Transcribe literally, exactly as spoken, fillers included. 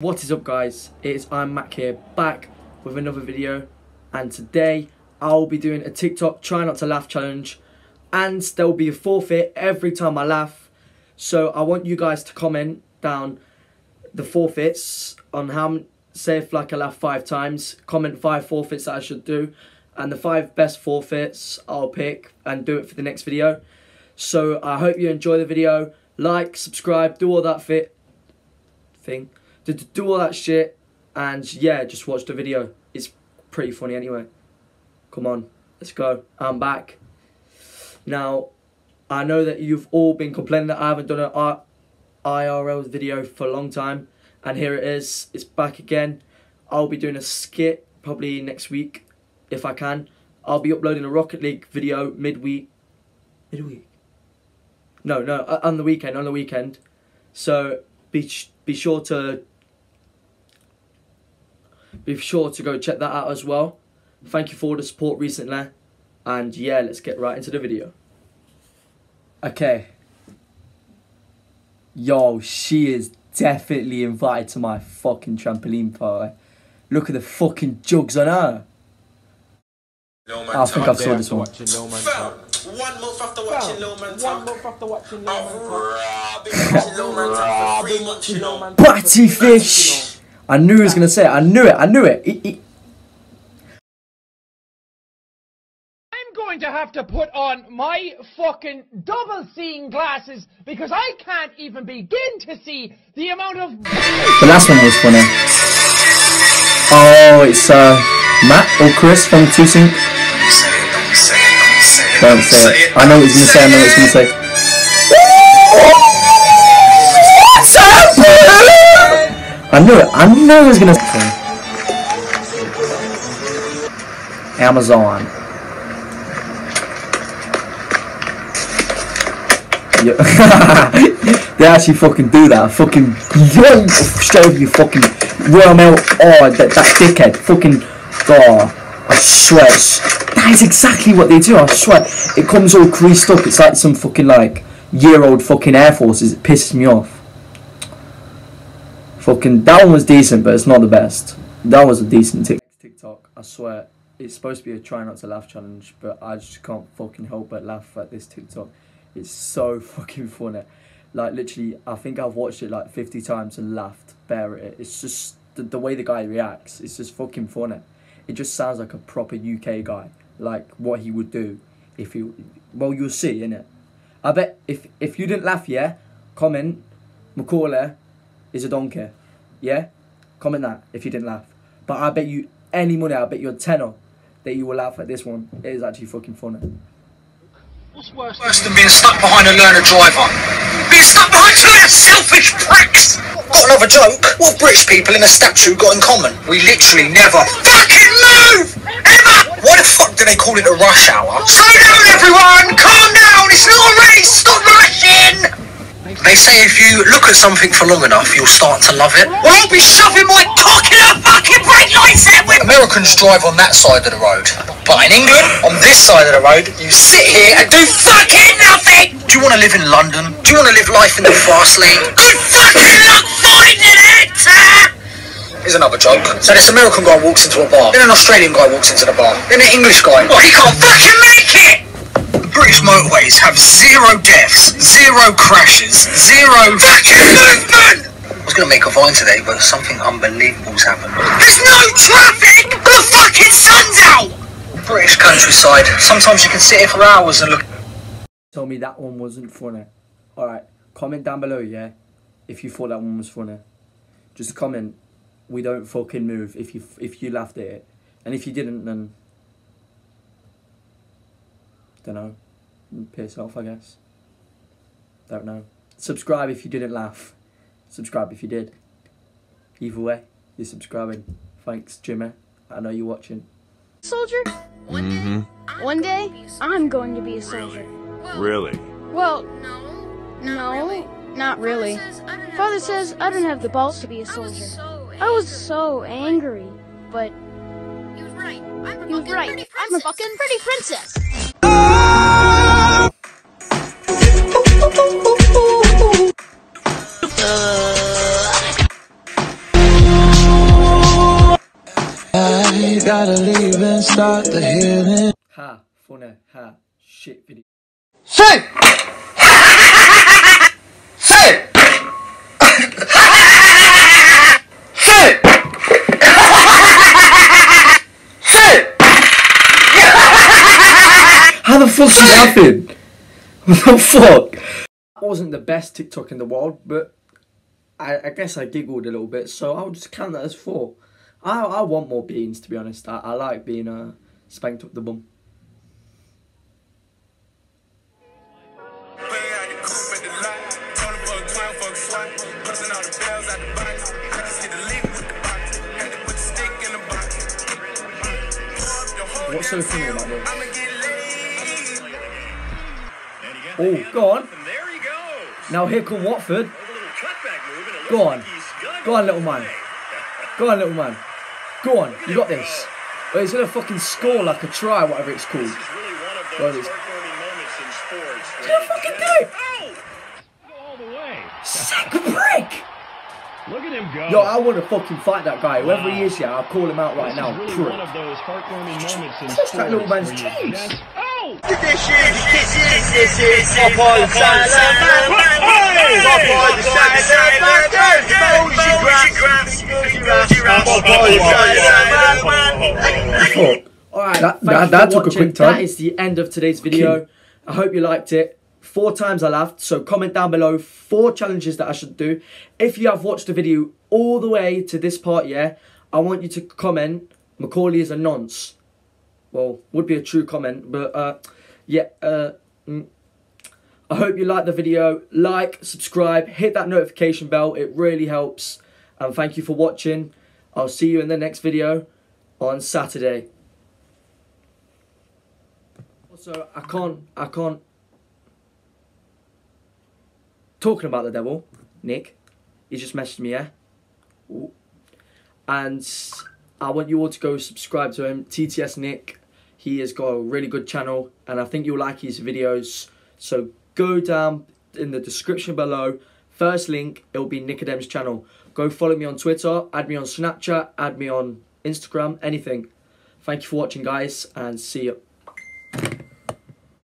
What is up, guys? It's I'm Mac here, back with another video, and today I'll be doing a TikTok try not to laugh challenge, and there'll be a forfeit every time I laugh. So I want you guys to comment down the forfeits on how, say if like I laugh five times, comment five forfeits that I should do, and the five best forfeits I'll pick and do it for the next video. So I hope you enjoy the video. Like, subscribe, do all that fit thing. To do all that shit, and yeah, just watch the video. It's pretty funny anyway. Come on, let's go. I'm back. Now, I know that you've all been complaining that I haven't done an I R L video for a long time, and here it is. It's back again. I'll be doing a skit probably next week if I can. I'll be uploading a Rocket League video midweek. Midweek? No, no, on the weekend. On the weekend. So be be sure to. Be sure to go check that out as well. Thank you for all the support recently. And yeah, let's get right into the video. Okay. Yo, she is definitely invited to my fucking trampoline party. Look at the fucking jugs on her. No, man, I think I've saw this one. No, man, one month after watching no, man, one month after watching no, man, batty fish. I knew he was going to say it. I knew it. I knew it. It, it. I'm going to have to put on my fucking double-seeing glasses because I can't even begin to see the amount of... The last one was funny. Oh, it's uh, Matt or Chris from Two Sync. Don't say it. I know what he's going to say. I know what he's going to say. I knew it. I knew it was gonna. Amazon. Yeah. They actually fucking do that. Fucking yo, show you fucking Romeo. Oh, that that dickhead. Fucking. Oh, I swear. That is exactly what they do. I swear. It comes all creased up. It's like some fucking like year old fucking Air Forces. It pisses me off. Fucking, that one was decent, but it's not the best. That was a decent TikTok. I swear, it's supposed to be a try not to laugh challenge, but I just can't fucking help but laugh at this TikTok. It's so fucking funny. Like, literally, I think I've watched it like fifty times and laughed bare at it. It's just the, the way the guy reacts. It's just fucking funny. It just sounds like a proper U K guy. Like, what he would do if he... Well, you'll see, innit? I bet if, if you didn't laugh, yeah? Comment, Macaulay is a donkey. Yeah? Comment that if you didn't laugh. But I bet you any money, I bet you a tenner that you will laugh at this one. It is actually fucking funny. What's worse than being stuck behind a learner driver? Being stuck behind some of them selfish pricks! Got another joke? What British people in a statue got in common? We literally never fucking move! Ever! Why the fuck do they call it a rush hour? Slow down everyone! Calm down! It's not a race! Stop rushing! They say if you look at something for long enough, you'll start to love it. Well, I'll be shoving my cock in a fucking brake light set with... Americans drive on that side of the road. But in England, on this side of the road, you sit here and do fucking nothing! Do you want to live in London? Do you want to live life in the fast lane? Good fucking luck finding it! Here's another joke. So this American guy walks into a bar. Then an Australian guy walks into the bar. Then an English guy. Oh, he can't fucking make it! British motorways have zero deaths, zero crashes, zero fucking movement! I was going to make a vine today, but something unbelievable's happened. There's no traffic! The fucking sun's out! British countryside. Sometimes you can sit here for hours and look... Tell me that one wasn't funny. Alright, comment down below, yeah? If you thought that one was funny. Just comment, we don't fucking move, if you, if you laughed at it. And if you didn't, then... Don't know. Piss off, I guess. Don't know. Subscribe if you didn't laugh. Subscribe if you did. Either way, you're subscribing. Thanks, Jimmy. I know you're watching. Soldier? One day, mm-hmm. One day I'm going to be a soldier. Really? Well, no, no, not really. Father says I don't have the balls to be a soldier. I was so angry, but he was right. I'm a fucking pretty princess. Uh... you gotta leave and start the healing. Ha, funna, ha, shit video. Shit! Shit! Shit! Shit! How the fuck did that happen? What the fuck? That wasn't the best TikTok in the world, but I, I guess I giggled a little bit, so I'll just count that as four. I, I want more beans, to be honest. I, I like being uh, spanked up the bum. What's so funny about this? Oh, go on. Now here come Watford. Go on. Go on, little man. Go on, little man. Go on, you got this. Well, he's going to fucking score like a try, whatever it's called. What is it? He's going to fucking do it! Sick prick! Look at him go. Yo, I want to fucking fight that guy. Whoever he is, yeah, I'll call him out right now. Prick. Touch that little man's cheeks. This is, this is, this is Popeye the size of my brain. Popeye the size of my brain. Bougie grass, bougie grass, Popeye the size of my brain. Alright, that, that, that took a quick time. That is the end of today's video. Okay. I hope you liked it. Four times I laughed, so comment down below four challenges that I should do. If you have watched the video all the way to this part, yeah, I want you to comment, Macaulay is a nonce. Well, would be a true comment, but uh, yeah, uh, mm. I hope you liked the video. Like, subscribe, hit that notification bell, it really helps. And thank you for watching. I'll see you in the next video on Saturday. Also, I can't, I can't, talking about the devil, Nick, he just messaged me, yeah? Ooh. And I want you all to go subscribe to him, T T S Nick. He has got a really good channel and I think you'll like his videos. So go down in the description below. First link, it'll be Nicodem's channel. Go follow me on Twitter, add me on Snapchat, add me on Instagram, anything. Thank you for watching, guys, and see you.